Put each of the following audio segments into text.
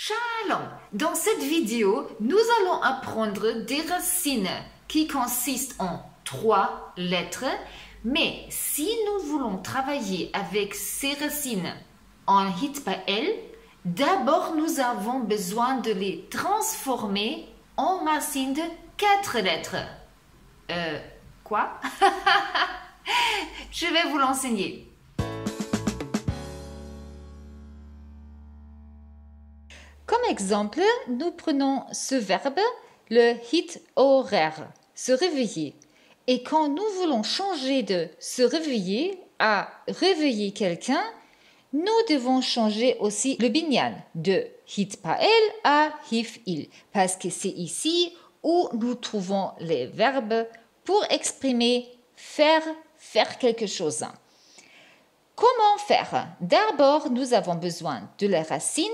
Shalom. Dans cette vidéo, nous allons apprendre des racines qui consistent en 3 lettres. Mais si nous voulons travailler avec ces racines en hitpael, d'abord nous avons besoin de les transformer en racines de 4 lettres. Quoi? Je vais vous l'enseigner. Comme exemple, nous prenons ce verbe, le hitorer, se réveiller. Et quand nous voulons changer de se réveiller à réveiller quelqu'un, nous devons changer aussi le binyan de hitpael à hif'il, parce que c'est ici où nous trouvons les verbes pour exprimer faire quelque chose. Comment faire? D'abord, nous avons besoin de la racine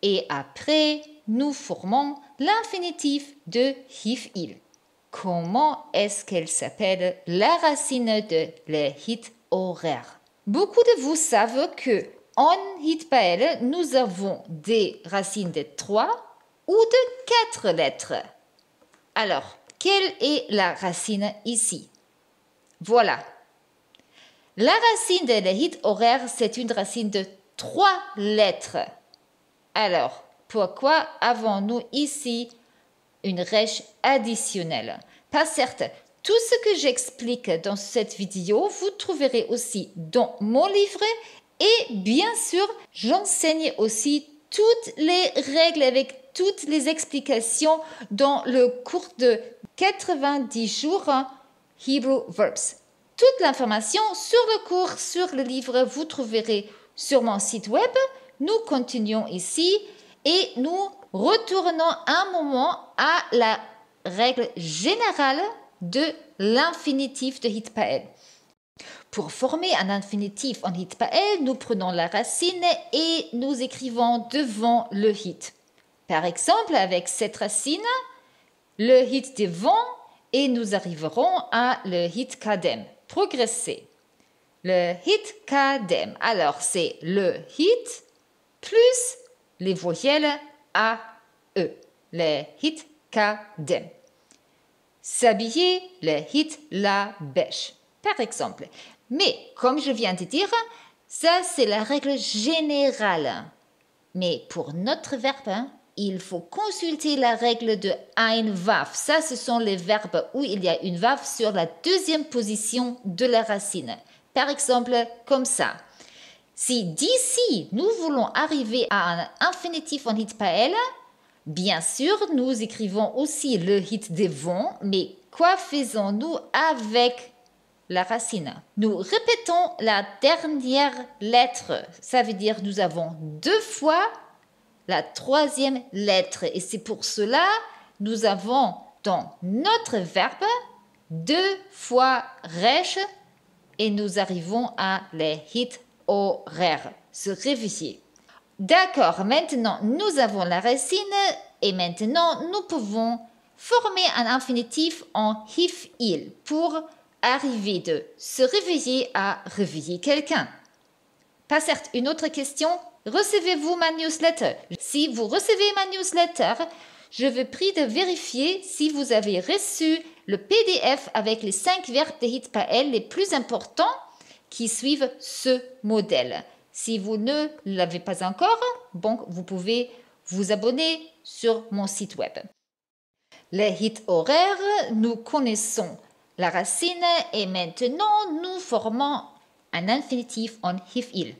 et après, nous formons l'infinitif de hif'il. Comment est-ce qu'elle s'appelle la racine de lehitorer? Beaucoup de vous savent que en hitpael, nous avons des racines de 3 ou de 4 lettres. Alors, quelle est la racine ici? Voilà. La racine de lehitorer, c'est une racine de 3 lettres. Alors, pourquoi avons-nous ici une rèche additionnelle? Pas certes, tout ce que j'explique dans cette vidéo, vous trouverez aussi dans mon livre. Et bien sûr, j'enseigne aussi toutes les règles avec toutes les explications dans le cours de 90 jours Hebrew Verbs. Toute l'information sur le cours, sur le livre, vous trouverez sur mon site web. Nous continuons ici et nous retournons un moment à la règle générale de l'infinitif de hitpael. Pour former un infinitif en hitpael, nous prenons la racine et nous écrivons devant le hit. Par exemple, avec cette racine, le hit devant et nous arriverons à le hitkadem. Progresser. Le hitkadem. Alors, c'est le hit plus les voyelles A, E, le hitkadem. S'habiller, le hit la bêche, par exemple. Mais, comme je viens de dire, ça c'est la règle générale. Mais pour notre verbe, hein, il faut consulter la règle de ayin-vav. Ça, ce sont les verbes où il y a une vav sur la deuxième position de la racine. Par exemple, comme ça. Si d'ici, nous voulons arriver à un infinitif en hitpael, bien sûr, nous écrivons aussi le hit devant, mais quoi faisons-nous avec la racine? Nous répétons la dernière lettre. Ça veut dire nous avons 2 fois la 3e lettre. Et c'est pour cela, nous avons dans notre verbe 2 fois resh et nous arrivons à les hit horaire, se réveiller. D'accord, maintenant nous avons la racine et maintenant nous pouvons former un infinitif en hif'il pour arriver de se réveiller à réveiller quelqu'un. Pas certes, une autre question, recevez-vous ma newsletter? Si vous recevez ma newsletter, je vous prie de vérifier si vous avez reçu le PDF avec les 5 verbes de hitpael les plus importants qui suivent ce modèle. Si vous ne l'avez pas encore, donc vous pouvez vous abonner sur mon site web. Les hitorer, nous connaissons la racine et maintenant nous formons un infinitif en hif'il.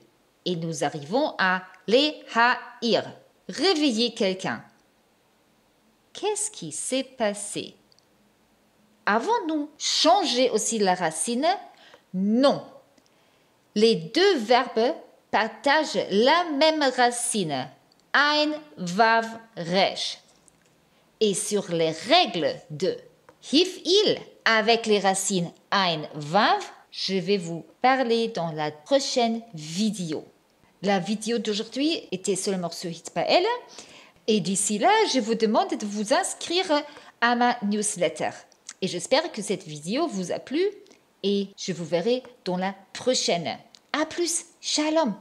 Et nous arrivons à le ha'ir, réveiller quelqu'un. Qu'est-ce qui s'est passé? Avons-nous changé aussi la racine? Non. Les 2 verbes partagent la même racine, ein, vav, resh. Et sur les règles de hif'il avec les racines ein, vav, je vais vous parler dans la prochaine vidéo. La vidéo d'aujourd'hui était seulement sur hitpael. Et d'ici là, je vous demande de vous inscrire à ma newsletter. Et j'espère que cette vidéo vous a plu. Et je vous verrai dans la prochaine. À plus, shalom!